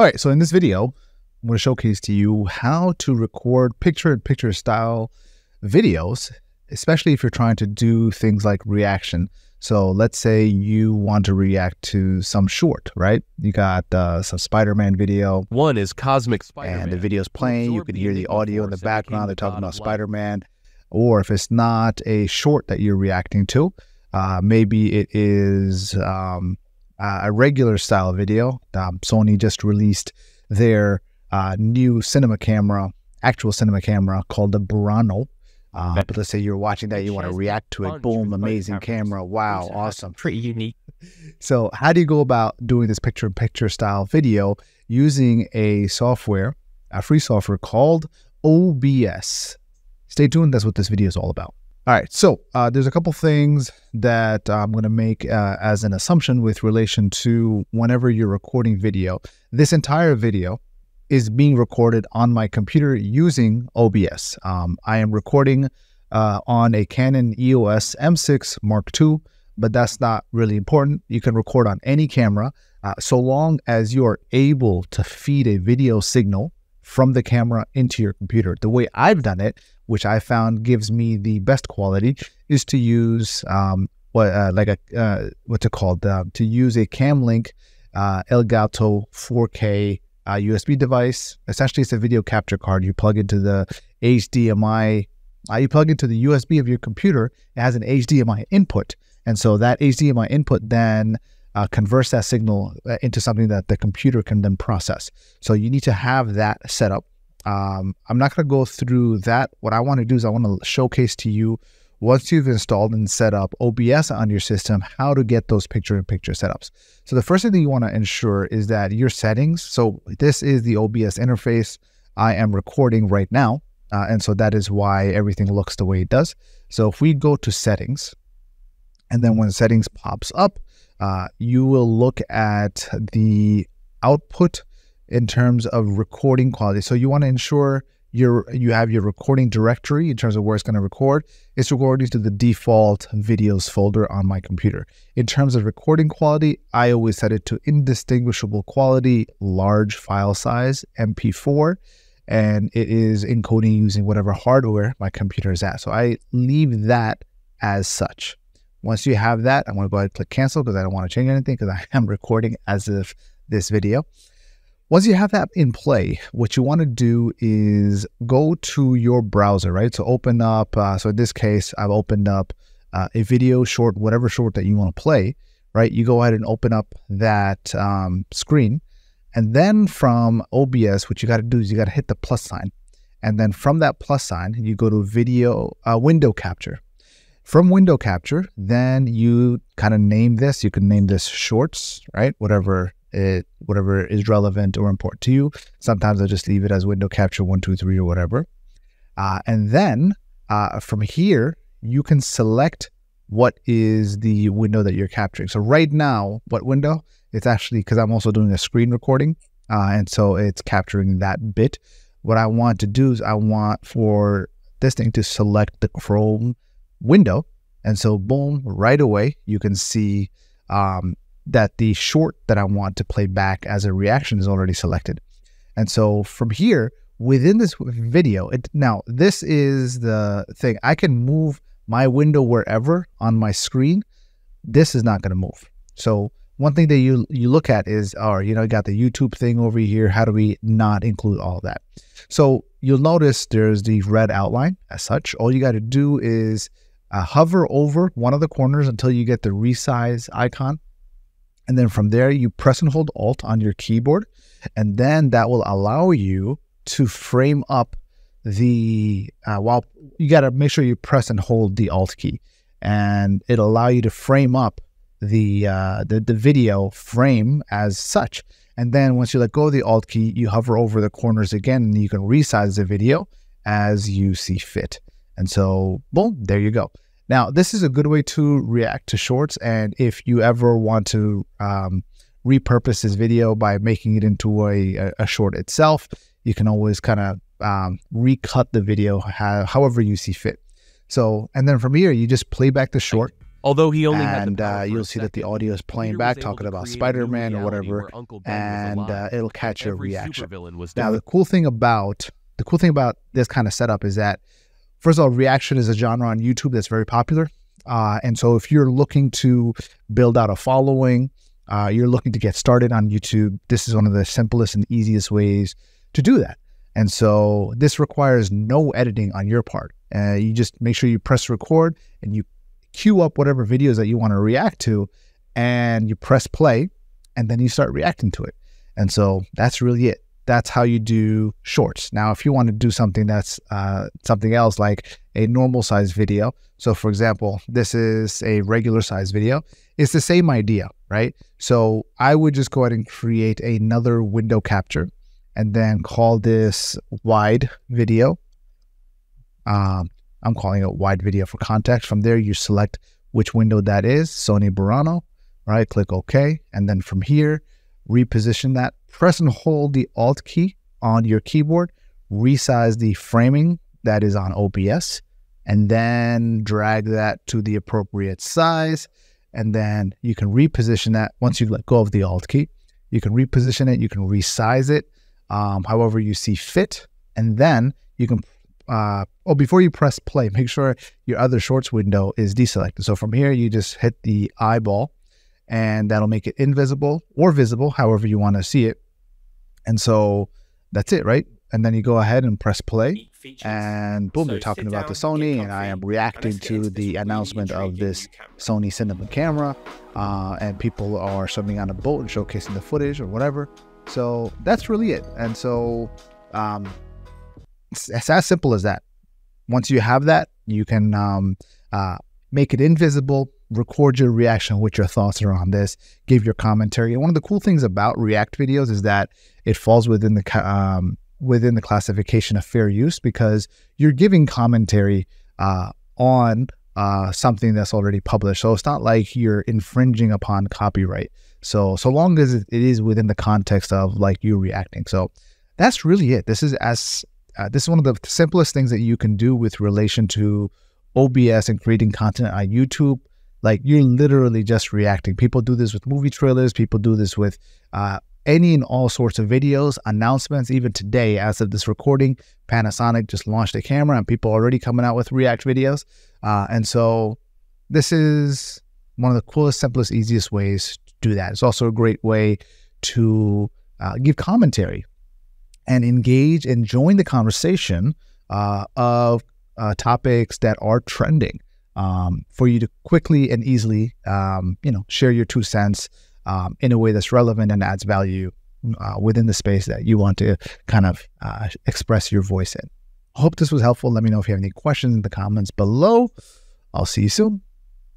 All right, so in this video, I'm going to showcase to you how to record picture-in-picture style videos, especially if you're trying to do things like reaction. So let's say you want to react to some short, right? You got some Spider-Man video. One is Cosmic Spider-Man. And the video's playing, you can hear the audio in the background, they're talking about Spider-Man. Or if it's not a short that you're reacting to, maybe it is a regular style video. Sony just released their new cinema camera, actual cinema camera called the Burano. But let's say you're watching that, you want to react to it. Boom, amazing camera. Wow, awesome. Pretty unique. So how do you go about doing this picture-in-picture style video using a software, a free software called OBS? Stay tuned. That's what this video is all about. All right. So there's a couple things that I'm going to make as an assumption with relation to whenever you're recording video. This entire video is being recorded on my computer using OBS. I am recording on a Canon EOS M6 Mark II, but that's not really important. You can record on any camera so long as you are able to feed a video signal from the camera into your computer. The way I've done it, which I found gives me the best quality, is to use to use a Cam Link El Gato 4K USB device. Essentially, it's a video capture card. You plug into the HDMI, you plug into the USB of your computer. It has an HDMI input, and so that HDMI input then converts that signal into something that the computer can then process. So you need to have that set up. I'm not going to go through that. What I want to do is I want to showcase to you, once you've installed and set up OBS on your system, how to get those picture-in-picture setups. So the first thing that you want to ensure is that your settings, so this is the OBS interface. I am recording right now, and so that is why everything looks the way it does. So if we go to settings, and then when settings pops up, you will look at the output in terms of recording quality. So you want to ensure you have your recording directory in terms of where it's going to record. It's recording to the default videos folder on my computer. In terms of recording quality, I always set it to indistinguishable quality, large file size, MP4, and it is encoding using whatever hardware my computer is at. So I leave that as such. Once you have that, I'm going to go ahead and click cancel because I don't want to change anything because I am recording as of this video. Once you have that in play, what you want to do is go to your browser, right? So open up, so in this case, I've opened up a video short, whatever short that you want to play, right? You go ahead and open up that screen. And then from OBS, what you got to do is you got to hit the plus sign. And then from that plus sign, you go to video window capture. From window capture, then you kind of name this. You can name this shorts, right? Whatever is relevant or important to you. Sometimes I just leave it as window capture 1, 2, 3 or whatever. And then from here, you can select what is the window that you're capturing. So right now, what window? It's actually, because I'm also doing a screen recording. And so it's capturing that bit. What I want to do is I want for this thing to select the Chrome window. And so boom, right away, you can see that the short that I want to play back as a reaction is already selected. And so from here, within this video, now this is the thing. I can move my window wherever on my screen. This is not going to move. So one thing that you look at is, you got the YouTube thing over here. How do we not include all that? So you'll notice there's the red outline as such. All you got to do is hover over one of the corners until you get the resize icon. And then from there, you press and hold Alt on your keyboard, and then that will allow you to frame up the, while you got to make sure you press and hold the Alt key, and it'll allow you to frame up the video frame as such. And then once you let go of the Alt key, you hover over the corners again, and you can resize the video as you see fit. And so, boom, there you go. Now, this is a good way to react to shorts, and if you ever want to repurpose this video by making it into a short itself, you can always kind of recut the video however you see fit. So, and then from here, you just play back the short, Although he only had the power for you'll see second, that the audio is playing back, talking about Spider-Man or whatever, and it'll catch your reaction. Now, the cool thing about this kind of setup is that, first of all, reaction is a genre on YouTube that's very popular. And so if you're looking to build out a following, you're looking to get started on YouTube, this is one of the simplest and easiest ways to do that. And so this requires no editing on your part. You just make sure you press record and you queue up whatever videos that you want to react to, and you press play, and then you start reacting to it. And so that's really it. That's how you do shorts. Now, if you want to do something that's something else, like a normal size video. So for example, this is a regular size video. It's the same idea, right? So I would just go ahead and create another window capture and then call this wide video. I'm calling it wide video for context. From there, you select which window that is, Sony Burano, right? Click OK. And then from here, reposition that, press and hold the Alt key on your keyboard, resize the framing that is on OBS, and then drag that to the appropriate size. And then you can reposition that. Once you let go of the Alt key, you can reposition it, you can resize it, however you see fit. And then you can, before you press play, make sure your other shorts window is deselected. So from here, you just hit the eyeball, and that'll make it invisible or visible, however you want to see it. And so that's it, right? And then you go ahead and press play, and boom, they're talking about the Sony, and I am reacting to the announcement of this Sony cinema camera, and people are swimming on a boat and showcasing the footage or whatever. So that's really it. And so it's as simple as that. Once you have that, you can make it invisible, record your reaction, what your thoughts are on this, give your commentary. And one of the cool things about React videos is that it falls within the classification of fair use, because you're giving commentary on something that's already published. So it's not like you're infringing upon copyright. So long as it is within the context of like you reacting. So that's really it. This is one of the simplest things that you can do with relation to OBS and creating content on YouTube. Like, you're literally just reacting. People do this with movie trailers. People do this with any and all sorts of videos, announcements. Even today, as of this recording, Panasonic just launched a camera, and people are already coming out with React videos. And so this is one of the coolest, simplest, easiest ways to do that. It's also a great way to give commentary and engage and join the conversation of topics that are trending. For you to quickly and easily, share your 2 cents in a way that's relevant and adds value within the space that you want to kind of express your voice in. I hope this was helpful. Let me know if you have any questions in the comments below. I'll see you soon.